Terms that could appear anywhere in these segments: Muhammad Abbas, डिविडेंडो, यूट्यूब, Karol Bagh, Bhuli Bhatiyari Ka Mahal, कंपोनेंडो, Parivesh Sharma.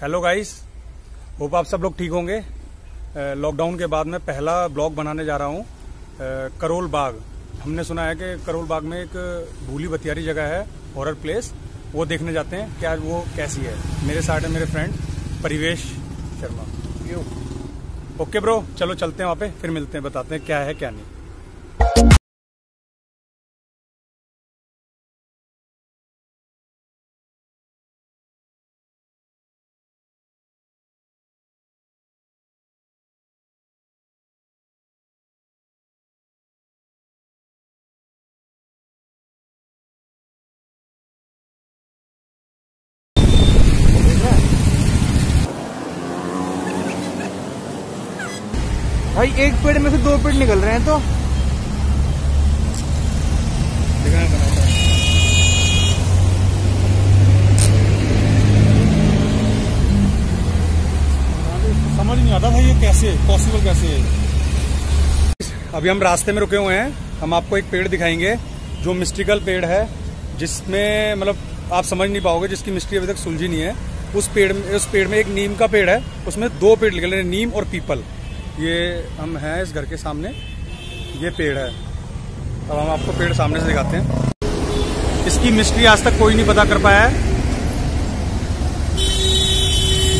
Hello guys, hope आप सब लोग ठीक होंगे। लॉकडाउन के बाद मैं पहला ब्लॉग बनाने जा रहा हूँ करोल बाग। हमने सुना है कि करोल बाग में एक भूली बतियारी जगह है, हॉरर प्लेस, वो देखने जाते हैं क्या वो कैसी है। मेरे साथ है मेरे फ्रेंड परिवेश शर्मा। ओके ब्रो, चलो चलते हैं वहाँ पे, फिर मिलते हैं, बताते हैं क्या है क्या नहीं। भाई एक पेड़ में से दो पेड़ निकल रहे हैं तो समझ नहीं आता भाई ये कैसे पॉसिबल कैसे है। अभी हम रास्ते में रुके हुए हैं, हम आपको एक पेड़ दिखाएंगे जो मिस्टिकल पेड़ है, जिसमें मतलब आप समझ नहीं पाओगे, जिसकी मिस्ट्री अभी तक सुलझी नहीं है। उस पेड़ में एक नीम का पेड़ है, उसमें दो पेड़ निकल रहे हैं, नीम और पीपल। ये हम हैं इस घर के सामने, ये पेड़ है। अब हम आपको पेड़ सामने से दिखाते हैं। इसकी मिस्ट्री आज तक कोई नहीं पता कर पाया है।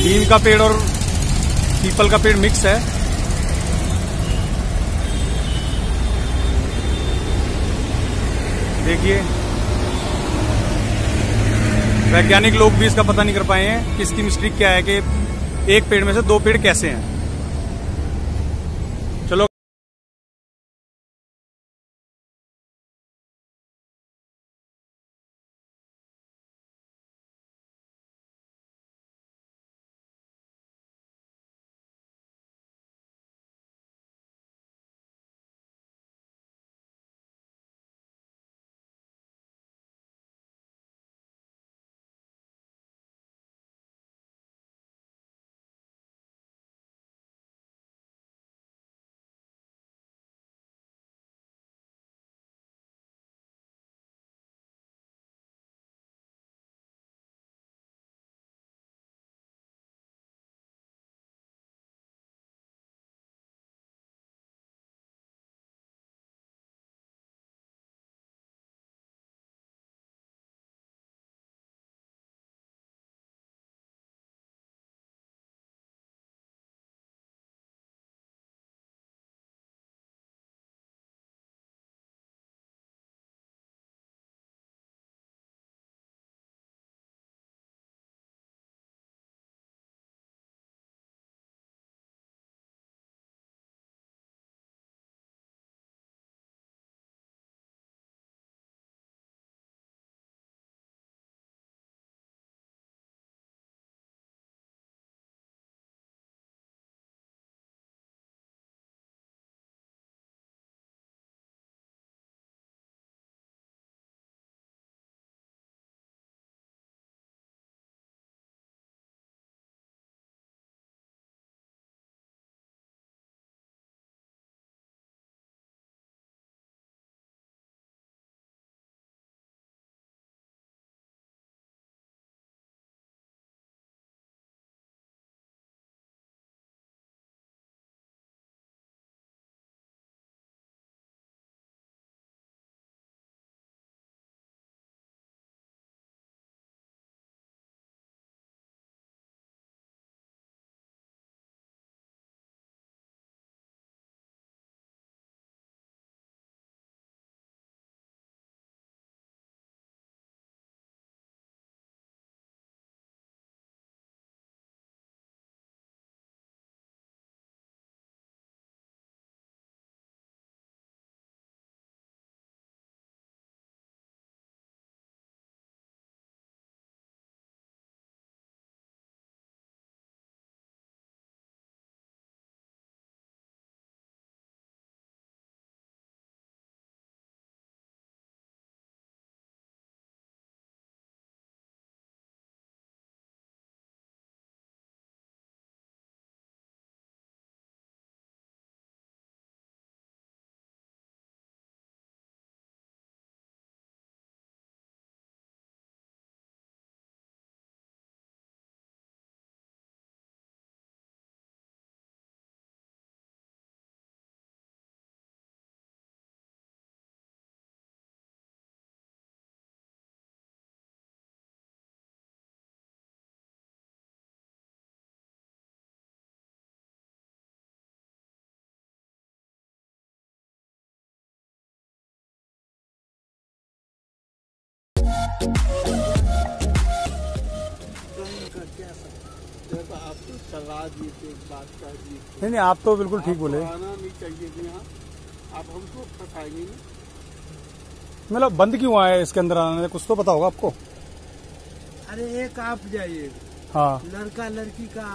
नीम का पेड़ और पीपल का पेड़ मिक्स है। देखिए वैज्ञानिक लोग भी इसका पता नहीं कर पाए हैं कि इसकी मिस्ट्री क्या है, कि एक पेड़ में से दो पेड़ कैसे हैं। हैं सर, तो आप तो सलाह दिए थे एक बात का दिए थे। नहीं नहीं, आप तो बिल्कुल ठीक बोले, आना नहीं चाहिए जी। आप हमको फंसाएंगे मतलब बंद क्यों आए इसके अंदर आने, कुछ तो पता होगा आपको। अरे एक आप जाइए, हाँ लड़का लड़की का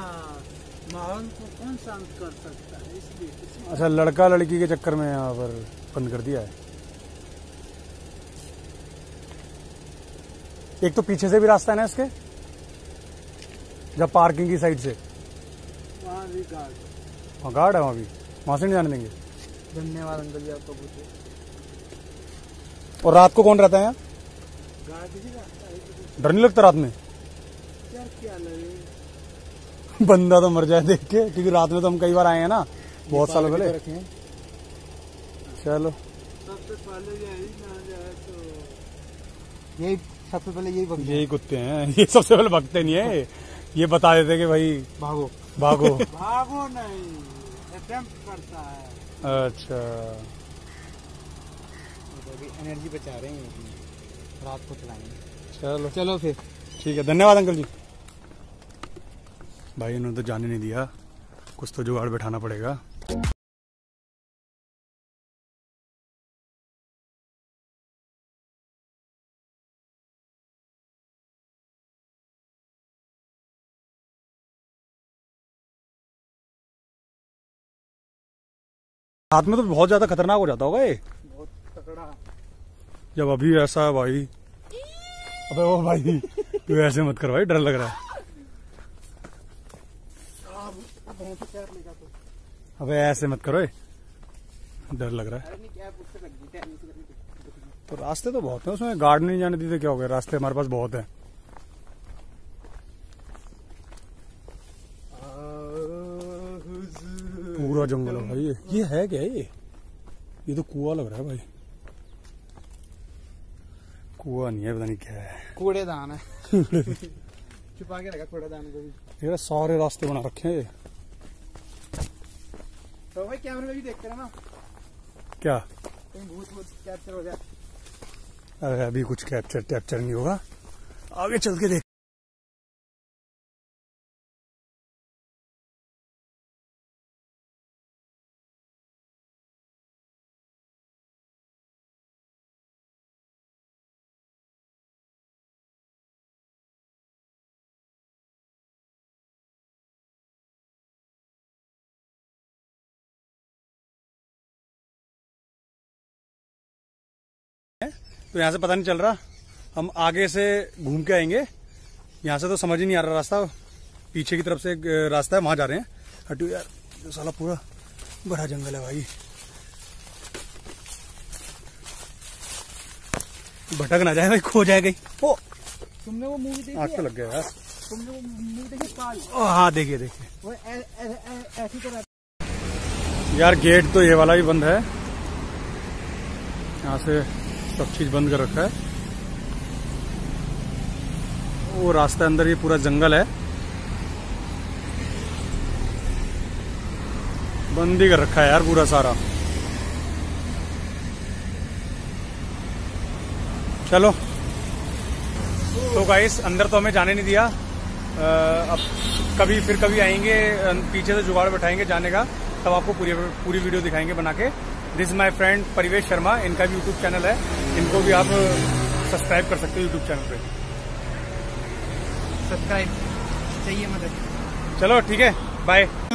माहौल को कौन शांत कर सकता है, इसलिए। अच्छा लड़का लड़की के चक्कर में यहाँ पर बंद कर दिया है। एक तो पीछे से भी रास्ता है ना इसके, जब पार्किंग की साइड से वहाँ भी गार्ड है, वहाँ भी वहाँ से नहीं जाने देंगे। धन्यवाद अंकल जी आपको पूछे। और रात को कौन रहता है यहाँ? डर नहीं लगता रात में? यार क्या लगे बंदा तो मर जाए देख के, क्योंकि रात में तो हम कई बार आए हैं ना, बहुत सालों पहले। चलो सबसे पहले यही ना जाए तो यही सबसे पहले यही कुत्ते हैं, ये सबसे पहले भगते नहीं है, ये बता देते कि भाई भागो भागो भागो नहीं अटेम्प्ट करता है। अच्छा एनर्जी बचा रहे हैं, रात को चलाएंगे। चलो चलो फिर ठीक है, धन्यवाद अंकल जी। भाई इन्होंने तो जाने नहीं दिया, कुछ तो जुगाड़ बैठाना पड़ेगा। रात में तो बहुत ज्यादा खतरनाक हो जाता होगा ये, बहुत तगड़ा। जब अभी ऐसा है भाई, अबे वो भाई तू ऐसे मत कर भाई, डर लग रहा है। अबे ऐसे मत करो, डर लग रहा है। तो रास्ते तो बहुत हैं उसमें, गार्ड नहीं जाने देते, क्या हो गया, रास्ते हमारे पास बहुत हैं। पूरा जंगल है भाई ये है क्या ये तो कुआं लग रहा है भाई। कुआं नहीं है, पता नहीं क्या है, कूड़ेदान है छुपा के रखा कूड़ेदान को भी। ये सारे रास्ते बना रखे हैं तो भाई कैमरे में भी देखते रहे ना, क्या कहीं भूत कैप्चर हो जाए। अरे अभी कुछ कैप्चर नहीं होगा, आगे चल के देख। तो यहाँ से पता नहीं चल रहा, हम आगे से घूम के आएंगे, यहाँ से तो समझ ही नहीं आ रहा रास्ता। पीछे की तरफ से एक रास्ता है, वहाँ जा रहे हैं। हटू यार, जो साला पूरा बड़ा जंगल है भाई, भटक ना जाए भाई, खो जाए कहीं। ओ तुमने वो मूवी देखी? आग तो लग गया यार। तुमने वो मूवी देखी काल? ओ हाँ देखिए देखिए यार। गेट तो ये वाला भी बंद है, यहाँ से सब चीज बंद कर रखा है। वो रास्ता अंदर, ये पूरा जंगल है, बंद ही कर रखा है यार पूरा सारा। चलो तो गाइस, अंदर तो हमें जाने नहीं दिया। अब फिर कभी आएंगे, पीछे से जुगाड़ बैठाएंगे जाने का, तब आपको पूरी वीडियो दिखाएंगे बना के। दिस माई फ्रेंड परिवेश शर्मा, इनका भी यूट्यूब चैनल है, इनको भी आप सब्सक्राइब कर सकते हो यूट्यूब चैनल पे। सब्सक्राइब चाहिए मतलब। चलो ठीक है, बाय।